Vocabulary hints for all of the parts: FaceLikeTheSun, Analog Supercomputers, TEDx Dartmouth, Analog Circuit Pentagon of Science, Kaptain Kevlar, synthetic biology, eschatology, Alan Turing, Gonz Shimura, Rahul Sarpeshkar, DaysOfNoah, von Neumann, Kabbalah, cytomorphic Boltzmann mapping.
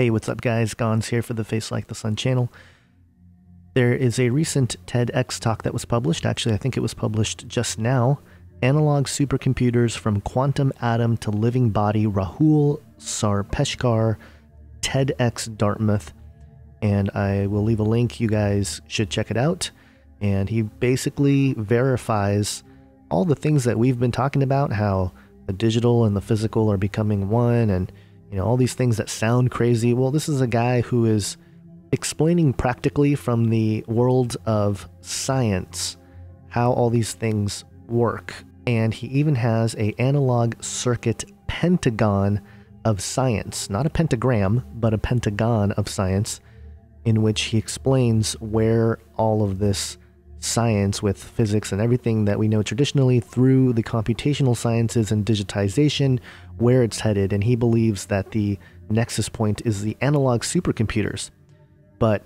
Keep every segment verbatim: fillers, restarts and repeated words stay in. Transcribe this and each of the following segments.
Hey, what's up guys? Gons here for the Face Like the Sun channel. There is a recent TEDx talk that was published, actually I think it was published just now, Analog Supercomputers from Quantum Atom to Living Body, Rahul Sarpeshkar, TEDx Dartmouth, and I will leave a link, you guys should check it out. And he basically verifies all the things that we've been talking about, how the digital and the physical are becoming one, and you know, all these things that sound crazy. Well, this is a guy who is explaining practically from the world of science how all these things work. And he even has a analog circuit pentagon of science, not a pentagram, but a pentagon of science, in which he explains where all of this science with physics and everything that we know traditionally through the computational sciences and digitization, where it's headed. And he believes that the nexus point is the analog supercomputers. But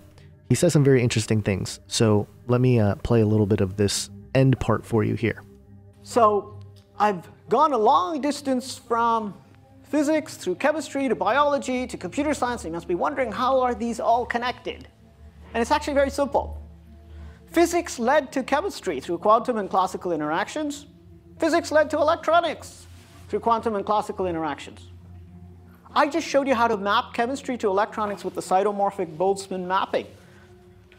he says some very interesting things. So let me uh, play a little bit of this end part for you here. So I've gone a long distance from physics through chemistry to biology to computer science. And you must be wondering, how are these all connected? And it's actually very simple. Physics led to chemistry through quantum and classical interactions. Physics led to electronics through quantum and classical interactions. I just showed you how to map chemistry to electronics with the cytomorphic Boltzmann mapping.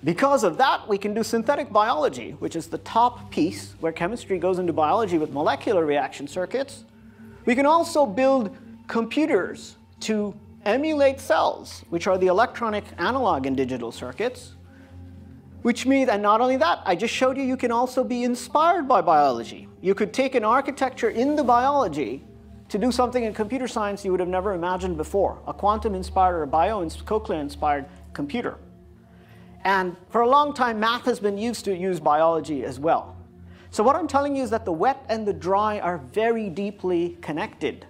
Because of that, we can do synthetic biology, which is the top piece where chemistry goes into biology with molecular reaction circuits. We can also build computers to emulate cells, which are the electronic analog and digital circuits. Which means, and not only that, I just showed you, you can also be inspired by biology. You could take an architecture in the biology to do something in computer science you would have never imagined before, a quantum-inspired or a bio-cochlear-inspired computer. And for a long time, math has been used to use biology as well. So what I'm telling you is that the wet and the dry are very deeply connected.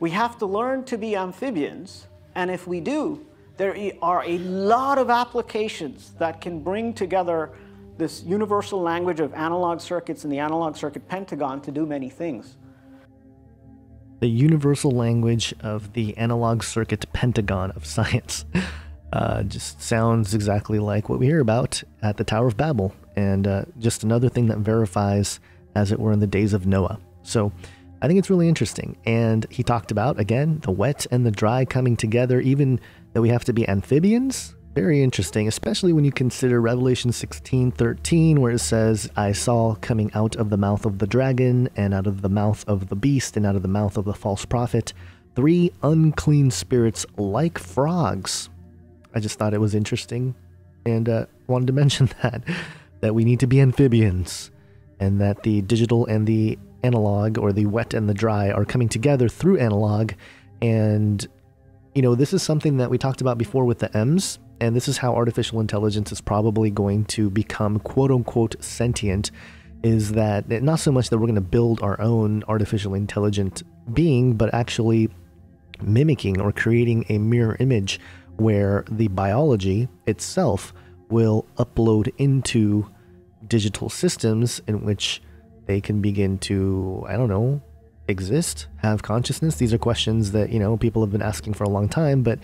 We have to learn to be amphibians, and if we do, there are a lot of applications that can bring together this universal language of analog circuits and the analog circuit pentagon to do many things. The universal language of the analog circuit pentagon of science uh, just sounds exactly like what we hear about at the Tower of Babel, and uh, just another thing that verifies, as it were, in the days of Noah. So I think it's really interesting. And he talked about, again, the wet and the dry coming together, even that we have to be amphibians. Very interesting, especially when you consider Revelation sixteen thirteen, where it says, I saw coming out of the mouth of the dragon, and out of the mouth of the beast, and out of the mouth of the false prophet, three unclean spirits like frogs. I just thought it was interesting, and uh, wanted to mention that, that we need to be amphibians, and that the digital and the analog, or the wet and the dry, are coming together through analog. And you know, this is something that we talked about before with the M's, and this is how artificial intelligence is probably going to become quote-unquote sentient, is that not so much that we're going to build our own artificial intelligent being, but actually mimicking or creating a mirror image where the biology itself will upload into digital systems in which they can begin to, I don't know, exist, have consciousness. These are questions that, you know, people have been asking for a long time, but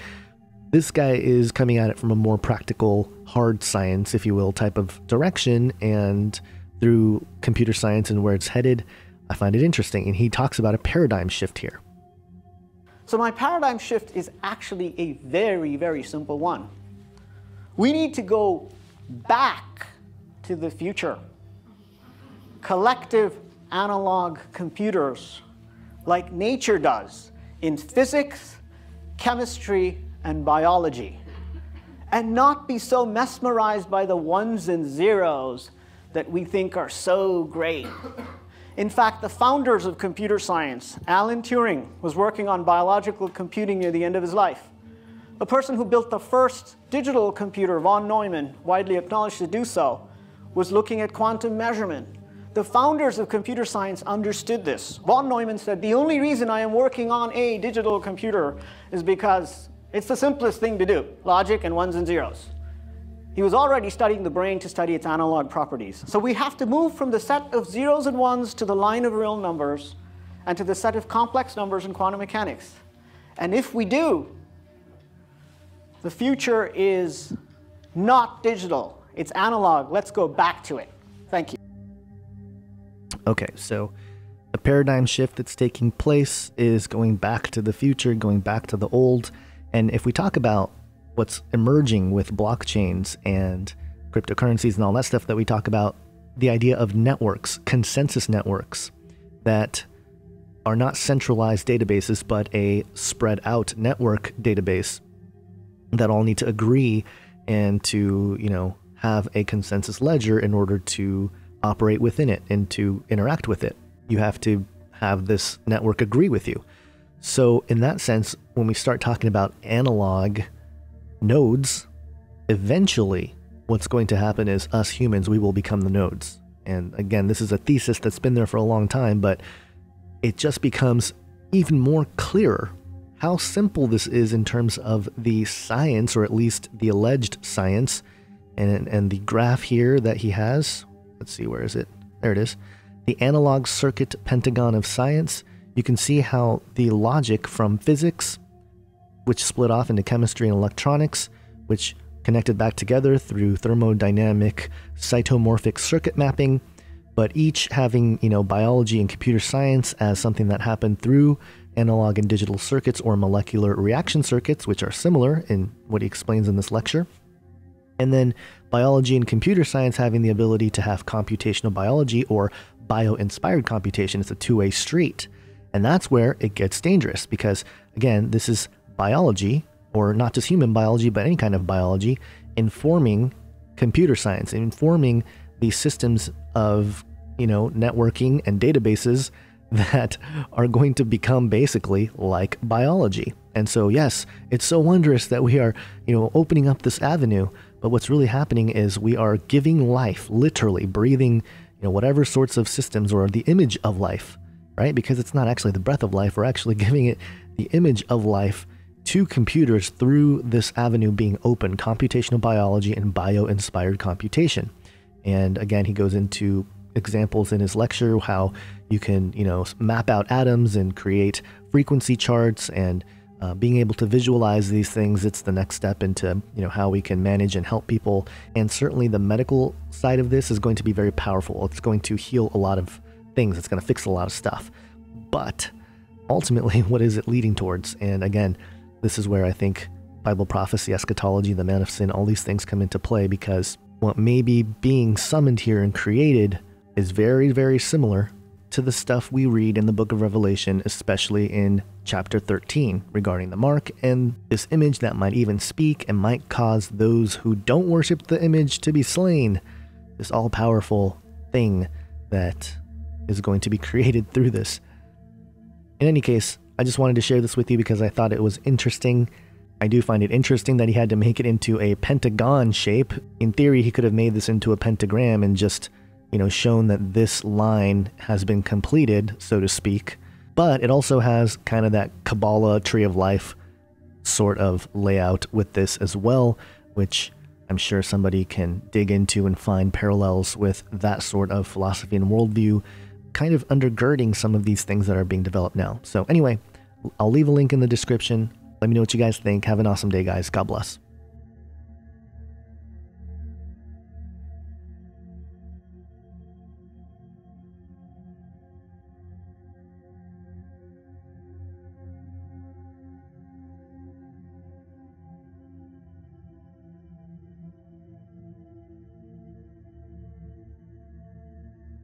this guy is coming at it from a more practical, hard science, if you will, type of direction, and through computer science and where it's headed, I find it interesting. And he talks about a paradigm shift here. So my paradigm shift is actually a very, very simple one. We need to go back to the future. Collective analog computers, like nature does in physics, chemistry, and biology, and not be so mesmerized by the ones and zeros that we think are so great. In fact, the founders of computer science, Alan Turing, was working on biological computing near the end of his life. The person who built the first digital computer, von Neumann, widely acknowledged to do so, was looking at quantum measurement. The founders of computer science understood this. Von Neumann said, the only reason I am working on a digital computer is because it's the simplest thing to do, logic and ones and zeros. He was already studying the brain to study its analog properties. So we have to move from the set of zeros and ones to the line of real numbers and to the set of complex numbers in quantum mechanics. And if we do, The future is not digital. It's analog. Let's go back to it. Thank you. Okay, so the paradigm shift that's taking place is going back to the future, going back to the old. And if we talk about what's emerging with blockchains and cryptocurrencies and all that stuff that we talk about, the idea of networks, consensus networks that are not centralized databases, but a spread out network database that all need to agree and to, you know, have a consensus ledger in order to operate within it and to interact with it. You have to have this network agree with you. So in that sense, when we start talking about analog nodes, eventually what's going to happen is us humans, we will become the nodes. And again, this is a thesis that's been there for a long time, but it just becomes even more clearer how simple this is in terms of the science, or at least the alleged science. And, and the graph here that he has, let's see, where is it? There it is. The Analog Circuit Pentagon of Science. You can see how the logic from physics, which split off into chemistry and electronics, which connected back together through thermodynamic cytomorphic circuit mapping, but each having, you know, biology and computer science as something that happened through analog and digital circuits, or molecular reaction circuits, which are similar in what he explains in this lecture. And then biology and computer science having the ability to have computational biology, or bio-inspired computation. It's a two-way street. And that's where it gets dangerous, because again, this is biology, or not just human biology, but any kind of biology, informing computer science, informing these systems of, you know, networking and databases that are going to become basically like biology. And so, yes, it's so wondrous that we are, you know, opening up this avenue, but what's really happening is we are giving life, literally breathing, you know, whatever sorts of systems, or the image of life, right? Because it's not actually the breath of life. We're actually giving it the image of life to computers through this avenue being open, computational biology and bio-inspired computation. And again, he goes into examples in his lecture, how you can, you know, map out atoms and create frequency charts, and uh, being able to visualize these things. It's the next step into, you know, how we can manage and help people. And certainly the medical side of this is going to be very powerful. It's going to heal a lot of things. It's going to fix a lot of stuff. But ultimately, what is it leading towards? And again, this is where I think Bible prophecy, eschatology, the man of sin, all these things come into play, because what may be being summoned here and created is very, very similar to the stuff we read in the book of Revelation, especially in chapter thirteen, regarding the mark and this image that might even speak and might cause those who don't worship the image to be slain. This all-powerful thing that is going to be created through this. In any case, I just wanted to share this with you because I thought it was interesting. I do find it interesting that he had to make it into a pentagon shape. In theory, he could have made this into a pentagram and just, you know, shown that this line has been completed, so to speak. But it also has kind of that Kabbalah tree of life sort of layout with this as well, which I'm sure somebody can dig into and find parallels with that sort of philosophy and worldview, kind of undergirding some of these things that are being developed now. So anyway, I'll leave a link in the description. Let me know what you guys think. Have an awesome day, guys. God bless.